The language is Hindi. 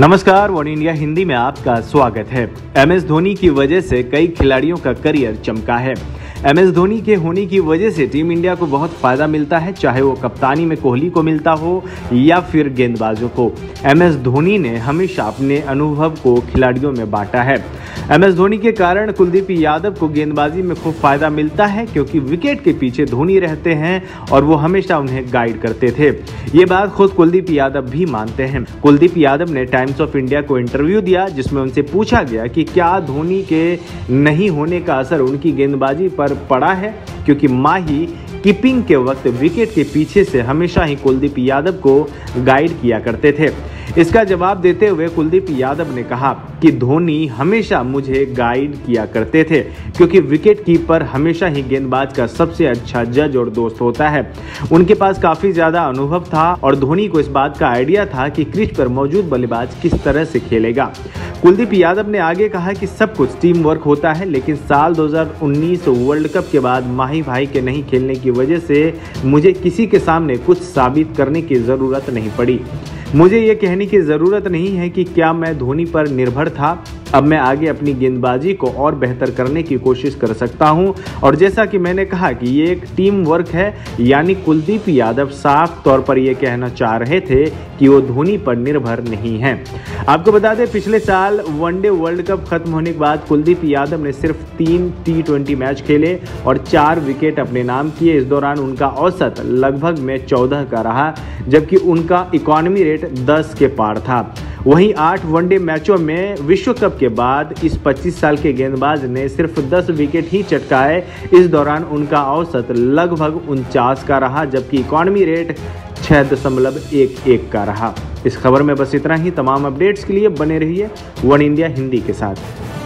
नमस्कार, वनइंडिया हिंडी में आपका स्वागत है। MS धोनी की वजह से कई खिलाड़ियों का करियर चमका है। MS धोनी के होने की वजह से टीम इंडिया को बहुत फ़ायदा मिलता है, चाहे वो कप्तानी में कोहली को मिलता हो या फिर गेंदबाजों को। MS धोनी ने हमेशा अपने अनुभव को खिलाड़ियों में बांटा है। MS धोनी के कारण कुलदीप यादव को गेंदबाजी में खूब फ़ायदा मिलता है, क्योंकि विकेट के पीछे धोनी रहते हैं और वो हमेशा उन्हें गाइड करते थे। ये बात खुद कुलदीप यादव भी मानते हैं। कुलदीप यादव ने टाइम्स ऑफ इंडिया को इंटरव्यू दिया, जिसमें उनसे पूछा गया कि क्या धोनी के नहीं होने का असर उनकी गेंदबाजी पर पड़ा है, क्योंकि माही कीपिंग के वक्त विकेट के पीछे से हमेशा ही कुलदीप यादव को गाइड किया करते थे। इसका जवाब देते हुए कुलदीप यादव ने कहा कि धोनी हमेशा मुझे गाइड किया करते थे, क्योंकि विकेट कीपर हमेशा ही गेंदबाज का सबसे अच्छा जज और दोस्त होता है। उनके पास काफ़ी ज़्यादा अनुभव था और धोनी को इस बात का आइडिया था कि क्रीज पर मौजूद बल्लेबाज किस तरह से खेलेगा। कुलदीप यादव ने आगे कहा कि सब कुछ टीम वर्क होता है, लेकिन साल 2019 वर्ल्ड कप के बाद माही भाई के नहीं खेलने की वजह से मुझे किसी के सामने कुछ साबित करने की ज़रूरत नहीं पड़ी। मुझे ये कहने की ज़रूरत नहीं है कि क्या मैं धोनी पर निर्भर था। अब मैं आगे अपनी गेंदबाजी को और बेहतर करने की कोशिश कर सकता हूं। और जैसा कि मैंने कहा कि ये एक टीम वर्क है, यानी कुलदीप यादव साफ तौर पर ये कहना चाह रहे थे कि वो धोनी पर निर्भर नहीं हैं। आपको बता दें, पिछले साल वनडे वर्ल्ड कप खत्म होने के बाद कुलदीप यादव ने सिर्फ 3 T20 मैच खेले और 4 विकेट अपने नाम किए। इस दौरान उनका औसत लगभग में 14 का रहा, जबकि उनका इकोनॉमी रेट 10 के पार था। वहीं 8 वनडे मैचों में विश्व कप के बाद इस 25 साल के गेंदबाज ने सिर्फ 10 विकेट ही चटकाए। इस दौरान उनका औसत लगभग 49 का रहा, जबकि इकोनॉमी रेट 6.11 का रहा। इस खबर में बस इतना ही। तमाम अपडेट्स के लिए बने रहिए वन इंडिया हिंदी के साथ।